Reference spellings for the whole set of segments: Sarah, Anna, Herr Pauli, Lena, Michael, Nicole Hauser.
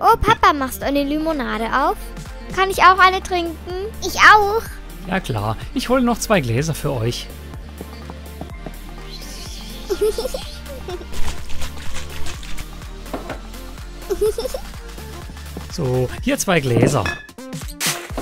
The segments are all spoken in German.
Oh, Papa, machst du eine Limonade auf? Kann ich auch eine trinken? Ich auch. Ja klar, ich hole noch 2 Gläser für euch. So, hier 2 Gläser.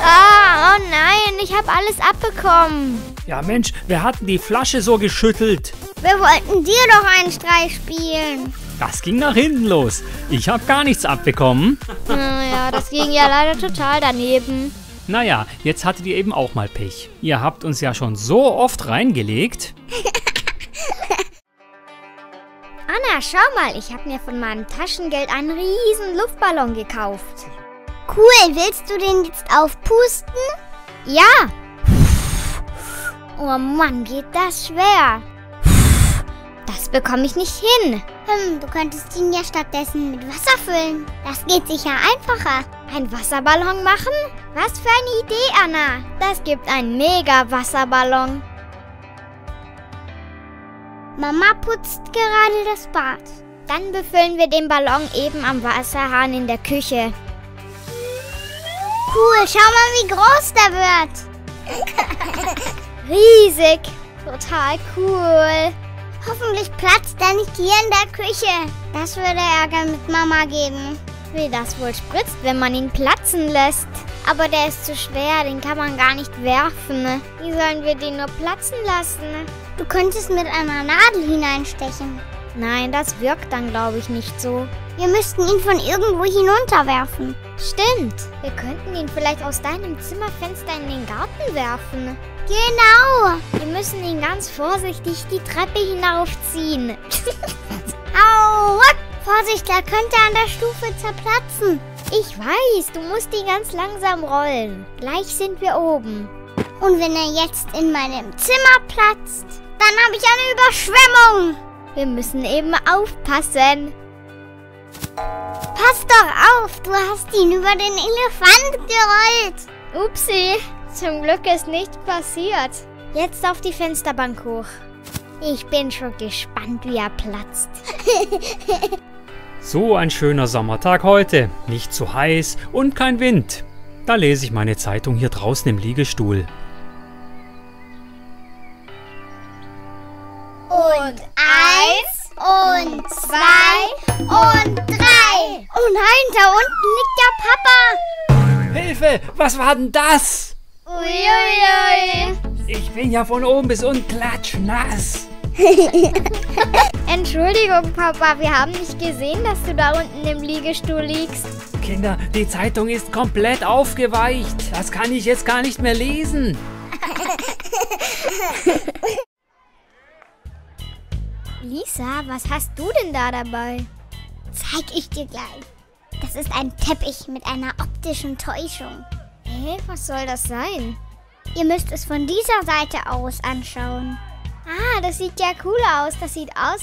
Ah, oh nein, ich habe alles abbekommen. Ja Mensch, wir hatten die Flasche so geschüttelt. Wir wollten dir doch einen Streich spielen. Das ging nach hinten los. Ich habe gar nichts abbekommen. Naja, das ging ja leider total daneben. Naja, jetzt hattet ihr eben auch mal Pech. Ihr habt uns ja schon so oft reingelegt. Anna, schau mal, ich habe mir von meinem Taschengeld einen riesen Luftballon gekauft. Cool, willst du den jetzt aufpusten? Ja. Oh Mann, geht das schwer. Das bekomme ich nicht hin. Du könntest ihn ja stattdessen mit Wasser füllen. Das geht sicher einfacher. Einen Wasserballon machen? Was für eine Idee, Anna. Das gibt einen Mega-Wasserballon. Mama putzt gerade das Bad. Dann befüllen wir den Ballon eben am Wasserhahn in der Küche. Cool, schau mal, wie groß der wird. Riesig. Total cool. Hoffentlich platzt er nicht hier in der Küche. Das würde Ärger mit Mama geben. Wie das wohl spritzt, wenn man ihn platzen lässt. Aber der ist zu schwer, den kann man gar nicht werfen. Wie sollen wir den nur platzen lassen? Du könntest mit einer Nadel hineinstechen. Nein, das wirkt dann, glaube ich, nicht so. Wir müssten ihn von irgendwo hinunterwerfen. Stimmt. Wir könnten ihn vielleicht aus deinem Zimmerfenster in den Garten werfen. Genau. Wir müssen ihn ganz vorsichtig die Treppe hinaufziehen. Au! Vorsicht, er könnte an der Stufe zerplatzen. Ich weiß, du musst ihn ganz langsam rollen. Gleich sind wir oben. Und wenn er jetzt in meinem Zimmer platzt, dann habe ich eine Überschwemmung. Wir müssen eben aufpassen. Pass doch auf, du hast ihn über den Elefant gerollt. Upsi. Zum Glück ist nichts passiert. Jetzt auf die Fensterbank hoch. Ich bin schon gespannt, wie er platzt. So ein schöner Sommertag heute. Nicht zu heiß und kein Wind. Da lese ich meine Zeitung hier draußen im Liegestuhl. Und 1 und 2 und 3. Oh nein, da unten liegt ja Papa. Hilfe, was war denn das? Uiuiui. Ich bin ja von oben bis unten klatschnass. Entschuldigung, Papa, wir haben nicht gesehen, dass du da unten im Liegestuhl liegst. Kinder, die Zeitung ist komplett aufgeweicht. Das kann ich jetzt gar nicht mehr lesen. Lisa, was hast du denn da dabei? Zeig ich dir gleich. Das ist ein Teppich mit einer optischen Täuschung. Was soll das sein? Ihr müsst es von dieser Seite aus anschauen. Ah, das sieht ja cool aus. Das sieht aus,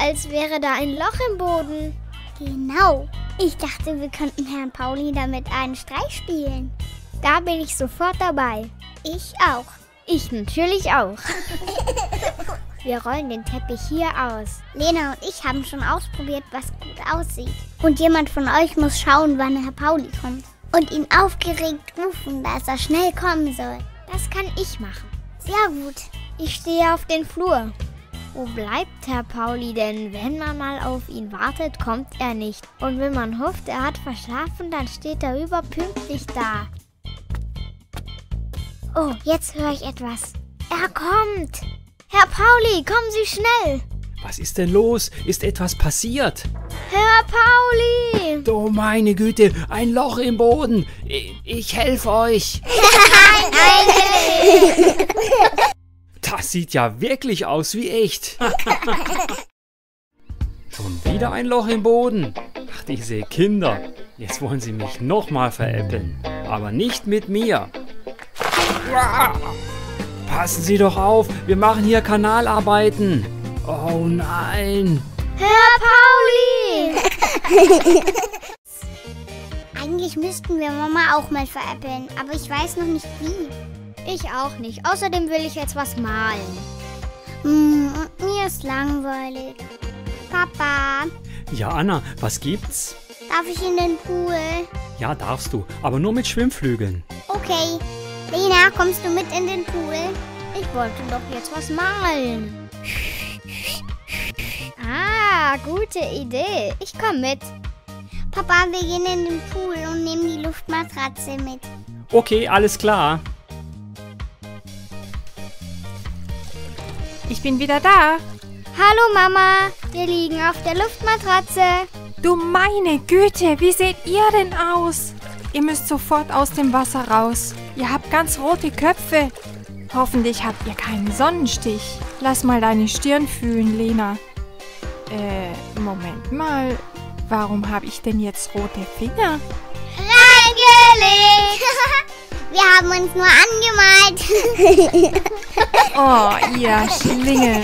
als wäre da ein Loch im Boden. Genau. Ich dachte, wir könnten Herrn Pauli damit einen Streich spielen. Da bin ich sofort dabei. Ich auch. Ich natürlich auch. Wir rollen den Teppich hier aus. Lena und ich haben schon ausprobiert, was gut aussieht. Und jemand von euch muss schauen, wann Herr Pauli kommt. Und ihn aufgeregt rufen, dass er schnell kommen soll. Das kann ich machen. Sehr gut. Ich stehe auf den Flur. Wo bleibt Herr Pauli denn? Wenn man mal auf ihn wartet, kommt er nicht. Und wenn man hofft, er hat verschlafen, dann steht er überpünktlich da. Oh, jetzt höre ich etwas. Er kommt! Herr Pauli, kommen Sie schnell! Was ist denn los? Ist etwas passiert? Herr Pauli! Oh meine Güte, ein Loch im Boden! Ich helfe euch! Nein! Das sieht ja wirklich aus wie echt! Schon wieder ein Loch im Boden! Ach, diese Kinder! Jetzt wollen sie mich nochmal veräppeln! Aber nicht mit mir! Passen Sie doch auf! Wir machen hier Kanalarbeiten! Oh nein! Herr Pauli! Eigentlich müssten wir Mama auch mal veräppeln, aber ich weiß noch nicht wie. Ich auch nicht. Außerdem will ich jetzt was malen. Mir ist langweilig. Papa! Ja, Anna, was gibt's? Darf ich in den Pool? Ja, darfst du, aber nur mit Schwimmflügeln. Okay. Lena, kommst du mit in den Pool? Ich wollte doch jetzt was malen. Ah, gute Idee. Ich komme mit. Papa, wir gehen in den Pool und nehmen die Luftmatratze mit. Okay, alles klar. Ich bin wieder da. Hallo Mama, wir liegen auf der Luftmatratze. Du meine Güte, wie seht ihr denn aus? Ihr müsst sofort aus dem Wasser raus. Ihr habt ganz rote Köpfe. Hoffentlich habt ihr keinen Sonnenstich. Lass mal deine Stirn fühlen, Lena. Moment mal. Warum habe ich denn jetzt rote Finger? Reingelegt! Wir haben uns nur angemalt. Oh, ihr Schlingel.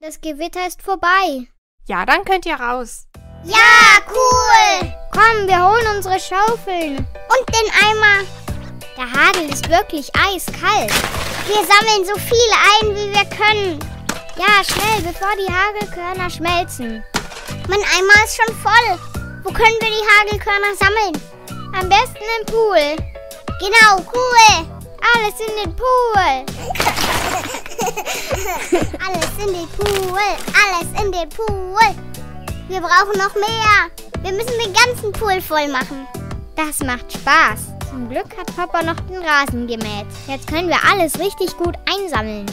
Das Gewitter ist vorbei. Ja, dann könnt ihr raus. Ja, cool! Komm, wir holen unsere Schaufeln. Und den Eimer. Der Hagel ist wirklich eiskalt. Wir sammeln so viel ein, wie wir können. Ja, schnell, bevor die Hagelkörner schmelzen. Mein Eimer ist schon voll. Wo können wir die Hagelkörner sammeln? Am besten im Pool. Genau, cool. Alles in den Pool. Alles in den Pool. Alles in den Pool. Wir brauchen noch mehr. Wir müssen den ganzen Pool voll machen. Das macht Spaß. Zum Glück hat Papa noch den Rasen gemäht. Jetzt können wir alles richtig gut einsammeln.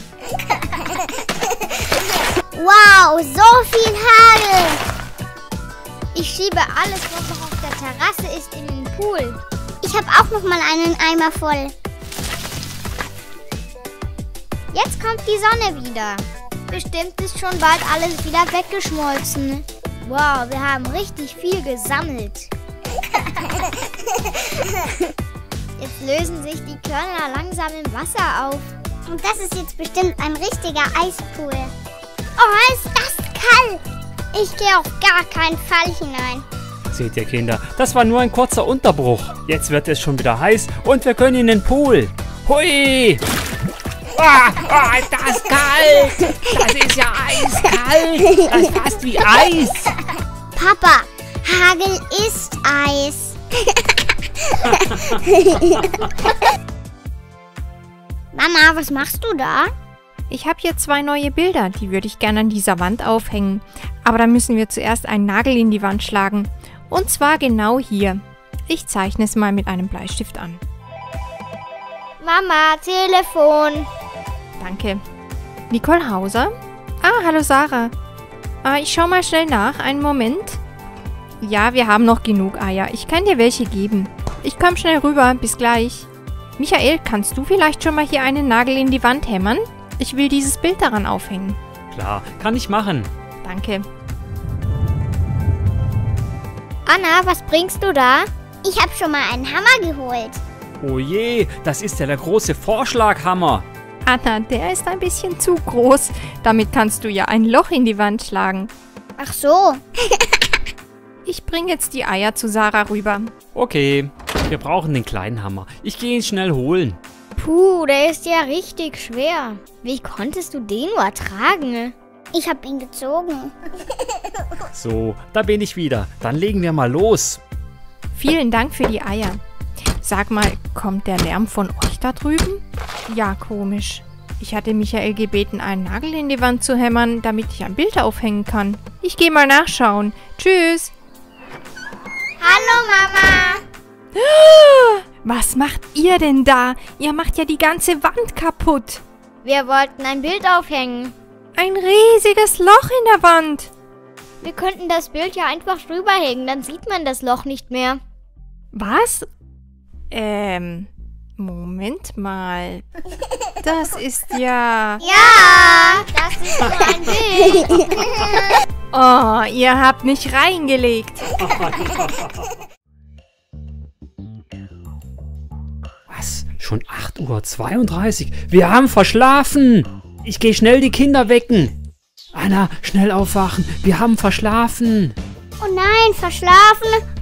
Wow, so viel Hagel! Ich schiebe alles, was noch auf der Terrasse ist, in den Pool. Ich habe auch noch mal einen Eimer voll. Jetzt kommt die Sonne wieder. Bestimmt ist schon bald alles wieder weggeschmolzen. Wow, wir haben richtig viel gesammelt. Jetzt lösen sich die Körner langsam im Wasser auf. Und das ist jetzt bestimmt ein richtiger Eispool. Oh, ist das kalt! Ich gehe auf gar keinen Fall hinein. Seht ihr, Kinder, das war nur ein kurzer Unterbruch. Jetzt wird es schon wieder heiß und wir können in den Pool. Hui! Ah, oh, ist das kalt! Das ist ja eiskalt! Das ist fast wie Eis! Papa, Hagel ist Eis. Mama, was machst du da? Ich habe hier 2 neue Bilder, die würde ich gerne an dieser Wand aufhängen. Aber da müssen wir zuerst einen Nagel in die Wand schlagen. Und zwar genau hier. Ich zeichne es mal mit einem Bleistift an. Mama, Telefon. Danke. Nicole Hauser? Ah, hallo Sarah. Ich schaue mal schnell nach, einen Moment. Ja, wir haben noch genug Eier. Ich kann dir welche geben. Ich komme schnell rüber, bis gleich. Michael, kannst du vielleicht schon mal hier einen Nagel in die Wand hämmern? Ich will dieses Bild daran aufhängen. Klar, kann ich machen. Danke. Anna, was bringst du da? Ich habe schon mal einen Hammer geholt. Oh je, das ist ja der große Vorschlaghammer. Anna, der ist ein bisschen zu groß. Damit kannst du ja ein Loch in die Wand schlagen. Ach so. Ich bringe jetzt die Eier zu Sarah rüber. Okay, wir brauchen den kleinen Hammer. Ich gehe ihn schnell holen. Puh, der ist ja richtig schwer. Wie konntest du den nur tragen? Ich habe ihn gezogen. So, da bin ich wieder. Dann legen wir mal los. Vielen Dank für die Eier. Sag mal, kommt der Lärm von euch da drüben? Ja, komisch. Ich hatte Michael gebeten, einen Nagel in die Wand zu hämmern, damit ich ein Bild aufhängen kann. Ich gehe mal nachschauen. Tschüss. Hallo, Mama. Was macht ihr denn da? Ihr macht ja die ganze Wand kaputt. Wir wollten ein Bild aufhängen. Ein riesiges Loch in der Wand. Wir könnten das Bild ja einfach drüberhängen, dann sieht man das Loch nicht mehr. Was? Moment mal. Das ist ja... Ja, das ist nur ein Bild. Oh, ihr habt mich reingelegt. Was? Schon 8:32 Uhr? Wir haben verschlafen. Ich gehe schnell die Kinder wecken. Anna, schnell aufwachen. Wir haben verschlafen. Oh nein, verschlafen.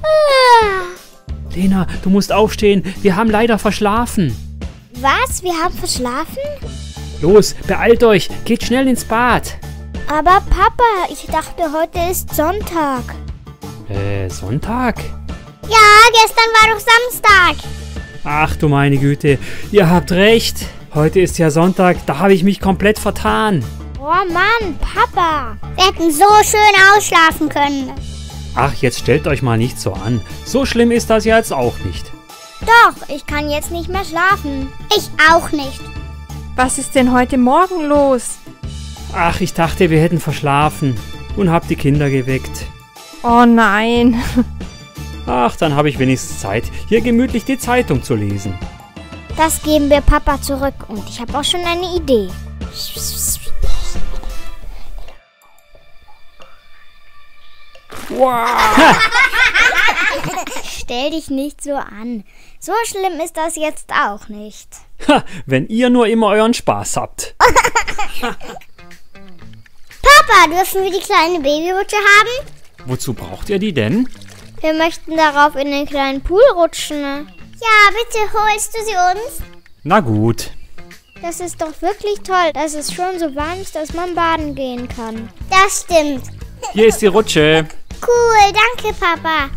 Ah. Lena, du musst aufstehen. Wir haben leider verschlafen. Was? Wir haben verschlafen? Los, beeilt euch. Geht schnell ins Bad. Aber Papa, ich dachte, heute ist Sonntag. Sonntag? Ja, gestern war doch Samstag. Ach du meine Güte, ihr habt recht. Heute ist ja Sonntag, da habe ich mich komplett vertan. Oh Mann, Papa. Wir hätten so schön ausschlafen können. Ach, jetzt stellt euch mal nicht so an. So schlimm ist das ja jetzt auch nicht. Doch, ich kann jetzt nicht mehr schlafen. Ich auch nicht. Was ist denn heute Morgen los? Ach, ich dachte, wir hätten verschlafen und hab die Kinder geweckt. Oh nein. Ach, dann habe ich wenigstens Zeit, hier gemütlich die Zeitung zu lesen. Das geben wir Papa zurück und ich habe auch schon eine Idee. Wow. Stell dich nicht so an. So schlimm ist das jetzt auch nicht. Ha, wenn ihr nur immer euren Spaß habt. Papa, dürfen wir die kleine Babyrutsche haben? Wozu braucht ihr die denn? Wir möchten darauf in den kleinen Pool rutschen. Ja, bitte holst du sie uns? Na gut. Das ist doch wirklich toll, dass es schon so warm ist, dass man baden gehen kann. Das stimmt. Hier ist die Rutsche. Cool, danke, Papa.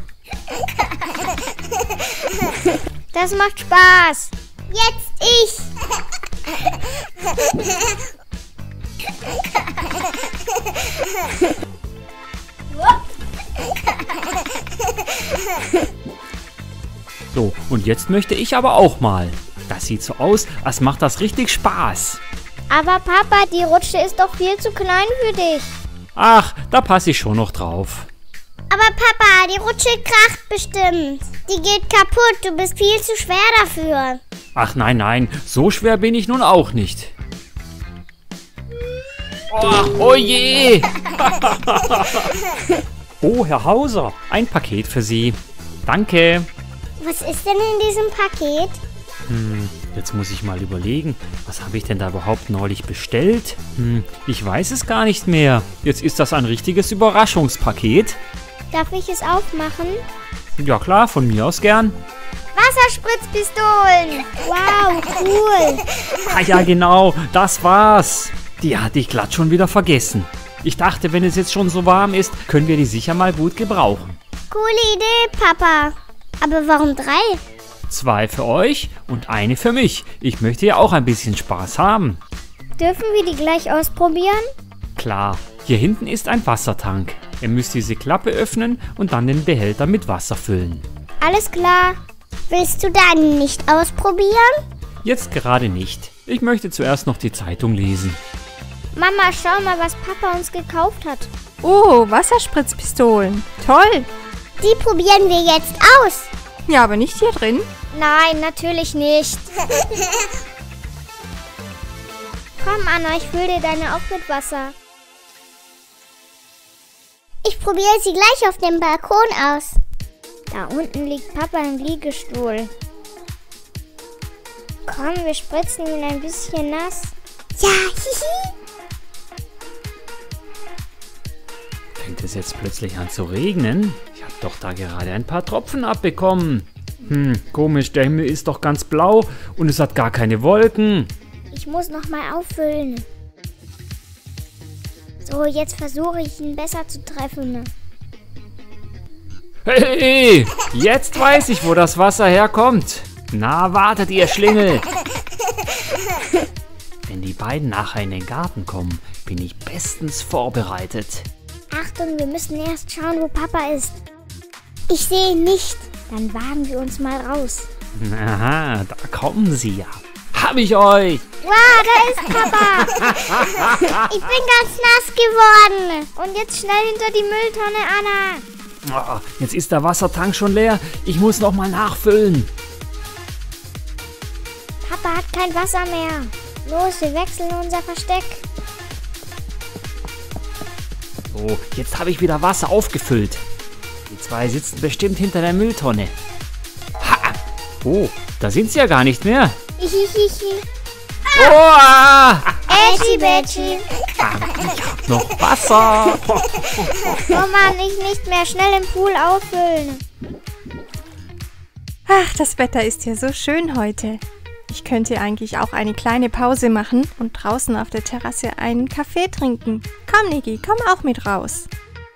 Das macht Spaß. Jetzt ich. So, und jetzt möchte ich aber auch mal. Das sieht so aus, als macht das richtig Spaß. Aber Papa, die Rutsche ist doch viel zu klein für dich. Ach, da passe ich schon noch drauf. Aber Papa, die Rutsche kracht bestimmt. Die geht kaputt, du bist viel zu schwer dafür. Ach nein, nein, so schwer bin ich nun auch nicht. Oh je! Oh, Herr Hauser, ein Paket für Sie. Danke. Was ist denn in diesem Paket? Jetzt muss ich mal überlegen, was habe ich denn da überhaupt neulich bestellt? Ich weiß es gar nicht mehr. Jetzt ist das ein richtiges Überraschungspaket. Darf ich es aufmachen? Ja klar, von mir aus gern. Wasserspritzpistolen! Wow, cool! Ah ja, genau, das war's. Die hatte ich glatt schon wieder vergessen. Ich dachte, wenn es jetzt schon so warm ist, können wir die sicher mal gut gebrauchen. Coole Idee, Papa. Aber warum 3? 2 für euch und 1 für mich. Ich möchte ja auch ein bisschen Spaß haben. Dürfen wir die gleich ausprobieren? Klar. Hier hinten ist ein Wassertank. Ihr müsst diese Klappe öffnen und dann den Behälter mit Wasser füllen. Alles klar. Willst du dann nicht ausprobieren? Jetzt gerade nicht. Ich möchte zuerst noch die Zeitung lesen. Mama, schau mal, was Papa uns gekauft hat. Oh, Wasserspritzpistolen. Toll. Die probieren wir jetzt aus. Ja, aber nicht hier drin? Nein, natürlich nicht. Komm, Anna, ich fülle dir deine auf mit Wasser. Ich probiere sie gleich auf dem Balkon aus. Da unten liegt Papa im Liegestuhl. Komm, wir spritzen ihn ein bisschen nass. Ja, hihi. Fängt es jetzt plötzlich an zu regnen? Ich habe doch da gerade ein paar Tropfen abbekommen. Komisch, der Himmel ist doch ganz blau und es hat gar keine Wolken. Ich muss nochmal auffüllen. So, jetzt versuche ich ihn besser zu treffen. Hey, jetzt weiß ich, wo das Wasser herkommt. Na, wartet, ihr Schlingel! Wenn die beiden nachher in den Garten kommen, bin ich bestens vorbereitet. Achtung, wir müssen erst schauen, wo Papa ist. Ich sehe ihn nicht. Dann wagen wir uns mal raus. Aha, da kommen sie ja. Hab ich euch! Wow, da ist Papa! Ich bin ganz nass geworden. Und jetzt schnell hinter die Mülltonne, Anna. Jetzt ist der Wassertank schon leer. Ich muss noch mal nachfüllen. Papa hat kein Wasser mehr. Los, wir wechseln unser Versteck. So, jetzt habe ich wieder Wasser aufgefüllt. Die zwei sitzen bestimmt hinter der Mülltonne. Ha! Oh, da sind sie ja gar nicht mehr. Hihihi. Ah. Oh! Edgy Badgy. Ich hab noch Wasser. Oh Mann, ich nicht mehr. Schnell im Pool auffüllen. Ach, das Wetter ist ja so schön heute. Ich könnte eigentlich auch eine kleine Pause machen und draußen auf der Terrasse einen Kaffee trinken. Komm, Niki, komm auch mit raus.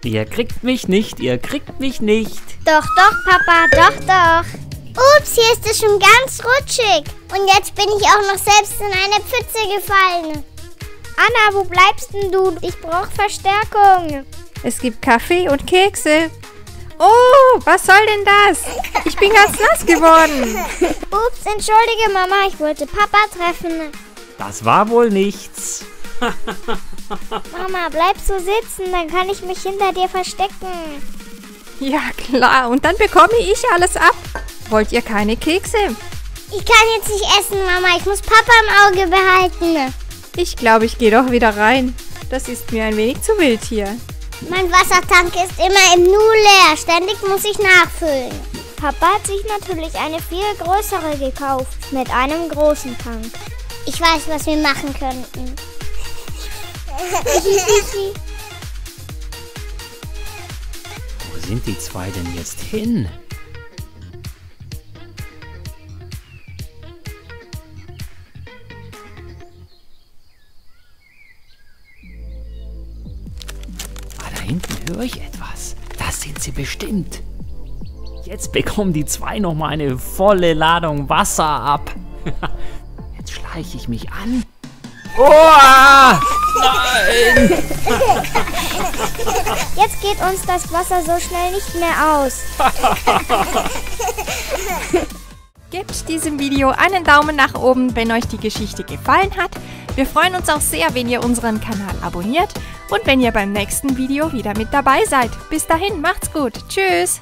Ihr kriegt mich nicht, ihr kriegt mich nicht. Doch, doch, Papa, doch, doch. Ups, hier ist es schon ganz rutschig. Und jetzt bin ich auch noch selbst in eine Pfütze gefallen. Anna, wo bleibst denn du? Ich brauche Verstärkung. Es gibt Kaffee und Kekse. Oh, was soll denn das? Ich bin ganz nass geworden. Ups, entschuldige Mama, ich wollte Papa treffen. Das war wohl nichts. Mama, bleib so sitzen, dann kann ich mich hinter dir verstecken. Ja klar, und dann bekomme ich alles ab. Wollt ihr keine Kekse? Ich kann jetzt nicht essen, Mama, ich muss Papa im Auge behalten. Ich glaube, ich gehe doch wieder rein. Das ist mir ein wenig zu wild hier. Mein Wassertank ist immer im Nu leer. Ständig muss ich nachfüllen. Papa hat sich natürlich eine viel größere gekauft. Mit einem großen Tank. Ich weiß, was wir machen könnten. Wo sind die zwei denn jetzt hin? Höre ich etwas? Das sind sie bestimmt. Jetzt bekommen die zwei nochmal eine volle Ladung Wasser ab. Jetzt schleiche ich mich an. Oh, nein! Jetzt geht uns das Wasser so schnell nicht mehr aus. Gebt diesem Video einen Daumen nach oben, wenn euch die Geschichte gefallen hat. Wir freuen uns auch sehr, wenn ihr unseren Kanal abonniert und wenn ihr beim nächsten Video wieder mit dabei seid. Bis dahin, macht's gut. Tschüss.